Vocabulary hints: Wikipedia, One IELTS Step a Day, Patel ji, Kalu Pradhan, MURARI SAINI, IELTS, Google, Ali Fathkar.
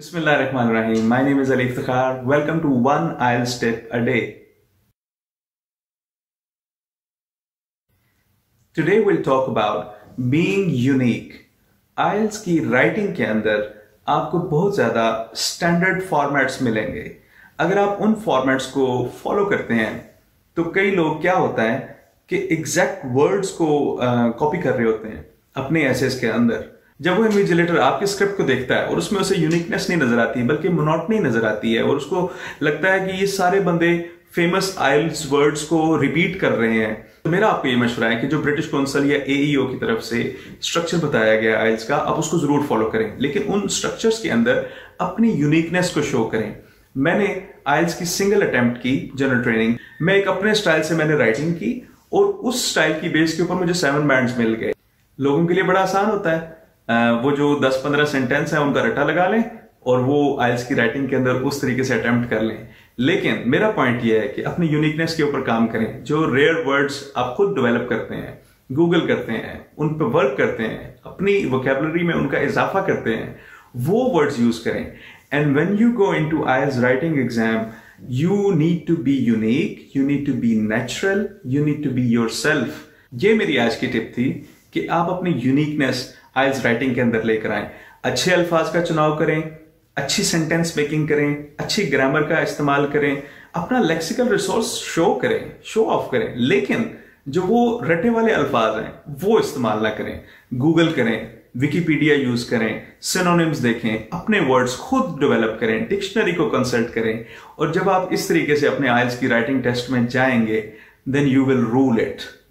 Bismillahirrahmanirrahim. My name is Ali Fathkar. Welcome to One IELTS Step a Day. Today we'll talk about being unique. IELTS की writing के अंदर आपको बहुत ज़्यादा standard formats मिलेंगे. अगर आप उन formats को follow करते हैं, तो कई लोग क्या होता है कि exact words को copy कर रहे होते हैं अपने essays के अंदर. जब वो इन्विजिलेटर आपके स्क्रिप्ट को देखता है और उसमें उसे यूनिकनेस नहीं नजर आती बल्कि मोनोटनी नजर आती है और उसको लगता है कि ये सारे बंदे फेमस आइल्स वर्ड्स को रिपीट कर रहे हैं, तो मेरा आपको ये मशवरा है कि जो ब्रिटिश काउंसिल या एईओ की तरफ से स्ट्रक्चर बताया गया आइल्स का, आप उसको जरूर फॉलो करें, लेकिन उन स्ट्रक्चर्स के अंदर अपनी यूनिकनेस को शो करें. मैंने आइल्स की सिंगल अटेम्प्ट की जनरल ट्रेनिंग में, एक अपने स्टाइल से मैंने राइटिंग की और उस स्टाइल की बेस के ऊपर मुझे 7 बैंड्स मिल गए. लोगों के लिए बड़ा आसान होता है, वो जो 10-15 सेंटेंस है उनका रट्टा लगा लें और वो आइल्स की राइटिंग के अंदर उस तरीके से अटेम्प्ट कर लें. लेकिन मेरा पॉइंट ये है कि अपनी यूनिकनेस के ऊपर काम करें. जो रेयर वर्ड्स आप खुद डेवलप करते हैं, गूगल करते हैं, उन पर वर्क करते हैं, अपनी वोकेबुलरी में उनका इजाफा करते हैं, वो वर्ड्स यूज करें. And when you go into IELTS writing exam, you need to be unique, you need to be natural, you need to be yourself. ये मेरी आज की टिप थी कि आप अपनी यूनिकनेस आइल्स राइटिंग के अंदर लेकर आएं. अच्छे अल्फाज का चुनाव करें, अच्छी सेंटेंस मेकिंग करें, अच्छी ग्रामर का इस्तेमाल करें, अपना लेक्सिकल रिसोर्स शो करें, शो ऑफ करें, लेकिन जो वो रटे वाले अल्फाज हैं वो इस्तेमाल ना करें. गूगल करें, विकिपीडिया यूज करें, सिनोनिम्स देखें, अपने वर्ड्स खुद डेवलप करें, डिक्शनरी को कंसल्ट करें. और जब आप इस तरीके से अपने आइल्स की राइटिंग टेस्ट में जाएंगे, then you will rule it.